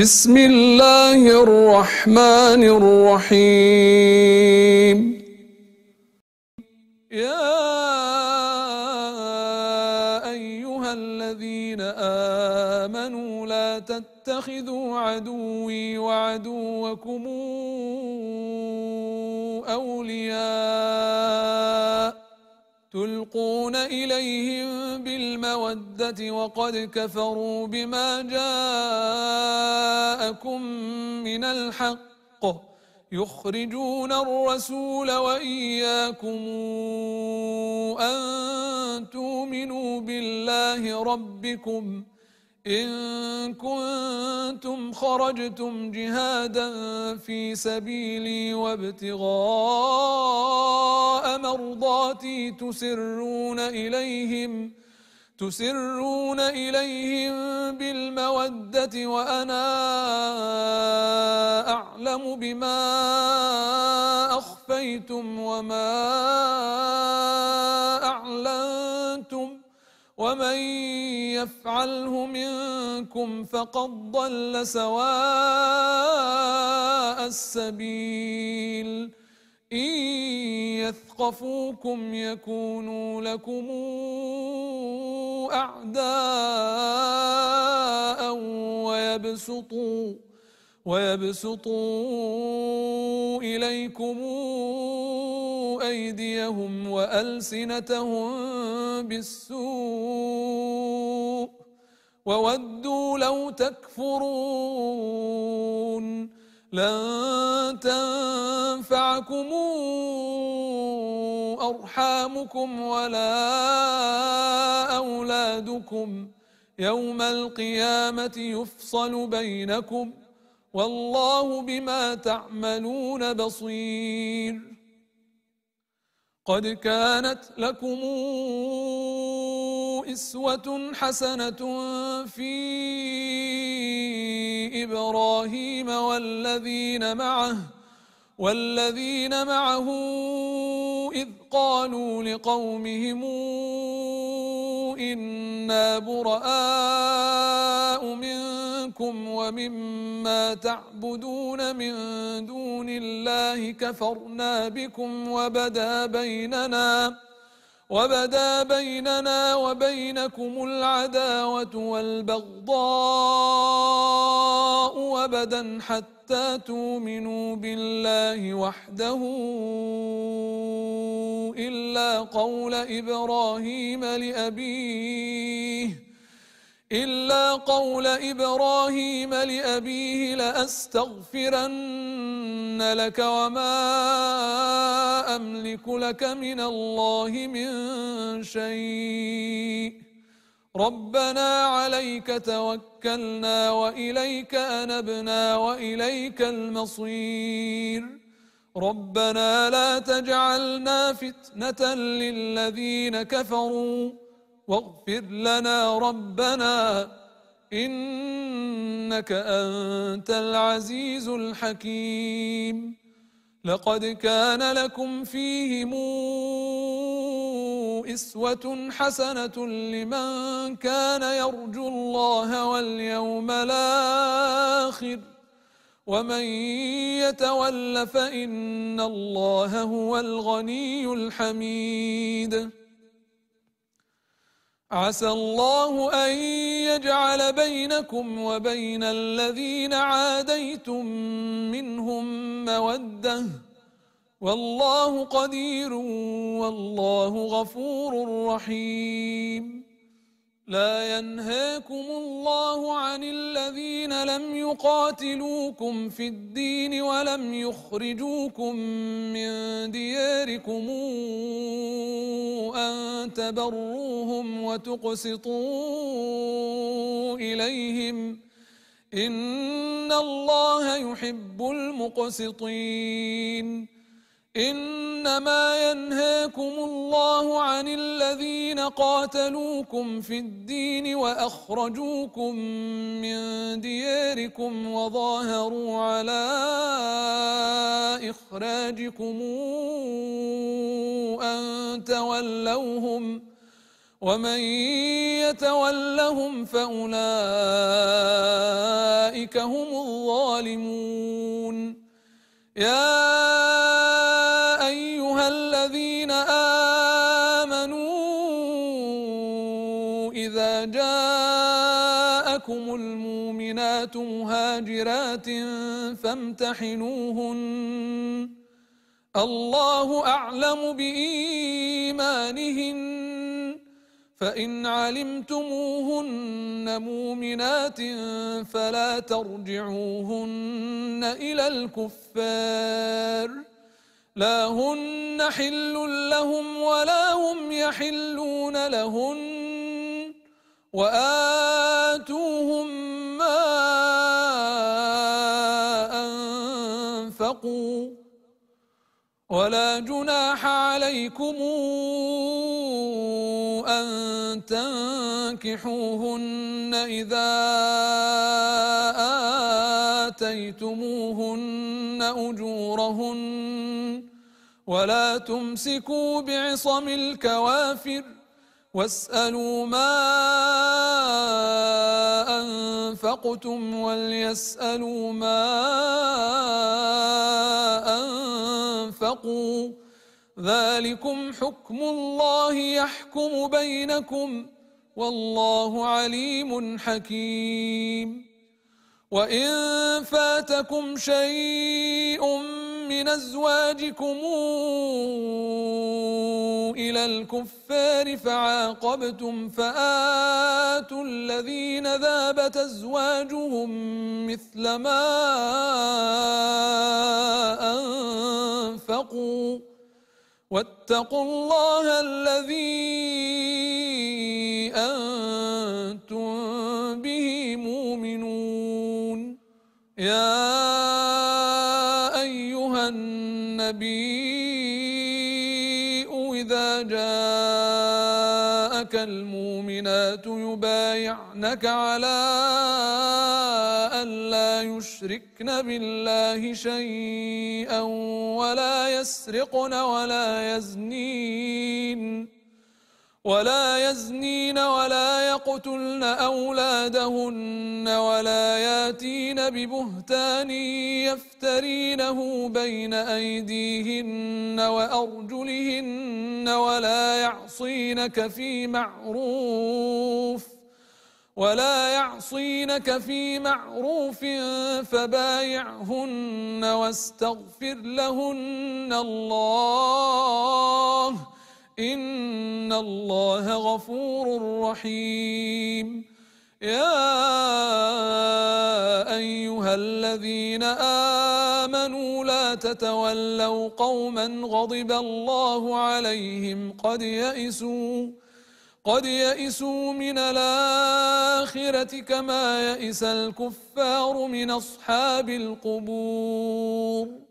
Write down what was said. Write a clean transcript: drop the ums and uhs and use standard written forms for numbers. بسم الله الرحمن الرحيم يا أيها الذين آمنوا لا تتخذوا عدوي وعدوكم أولياء تلقون إليهم بالمودة وقد كفروا بما جاءكم من الحق يخرجون الرسول وإياكم أن تؤمنوا بالله ربكم إن كنتم خرجتم جهادا في سبيلي وابتغاء مرضاتي تسرون إليهم بالمودة وأنا أعلم بما أخفيتم وما أعلنتم ومن يفعله منكم فقد ضل سواء السبيل إن يثقفوكم يكونوا لكم أعداء ويبسطوا إليكم أيديهم وألسنتهم بالسوء وودوا لو تكفرون لن تنفعكم أرحامكم ولا أولادكم يوم القيامة يفصل بينكم والله بما تعملون بصير قد كانت لكم أسوة حسنة في إبراهيم والذين معه إذ قالوا لقومهم إنا براء منكم ومما تعبدون من دون الله كفرنا بكم وبدا بيننا وبينكم العداوة والبغضاء أبدا حتى تؤمنوا بالله وحده إلا قول إبراهيم لأبيه لأستغفرن لك وما أملك لك من الله من شيء ربنا عليك توكلنا وإليك أنبنا وإليك المصير ربنا لا تجعلنا فتنة للذين كفروا واغفر لنا ربنا إنك أنت العزيز الحكيم لقد كان لكم فيهم أسوة حسنة لمن كان يرجو الله واليوم الآخر ومن يتول فإن الله هو الغني الحميد عسى الله أن يجعل بينكم وبين الذين عاديتم منهم مودة والله قدير والله غفور رحيم لا ينهاكم الله عن الذين لم يقاتلوكم في الدين ولم يخرجوكم من دياركم أن تبروهم وتقسطوا إليهم إن الله يحب المقسطين إنما ينهاكم الله عن الذين قاتلوكم في الدين وأخرجوكم من دياركم وظاهروا على إخراجكم أن تولوهم ومن يتولهم فأولئك هم الظالمون. يا أيها الذين آمنوا إذا جاءكم المؤمنات مهاجرات فامتحنوهن، الله أعلم بإيمانهن، فإن علمتموهن مؤمنات فلا ترجعوهن إلى الكفار، لا هن حل لهم ولا هم يحلون لهن، وآتوهم ما أنفقوا، ولا جناح عليكم أن تنكحوهن إذا آتيتموهن أجورهن، ولا تمسكوا بعصم الكوافر، واسألوا ما أنفقتم وليسألوا ما أنفقوا، ذلكم حكم الله يحكم بينكم، والله عليم حكيم. وإن فاتكم شيء من أزواجكم إلى الكفار فعاقبتم فآتوا الذين ذابت أزواجهم مثل ما أنفقوا، واتقوا الله الذي أنتم به مؤمنون. يا أيها النبي إذا جاءك المؤمنات يبايعنك على أن لا يشركن بالله شيئا ولا يسرقن ولا يزنين ولا يقتلن أولادهن ولا ياتين ببهتان يفترينه بين أيديهن وأرجلهن ولا يعصينك في معروف فبايعهن واستغفر لهن الله، إن الله غفور رحيم. يا أيها الذين آمنوا لا تتولوا قوما غضب الله عليهم قد يئسوا من الآخرة كما يئس الكفار من أصحاب القبور.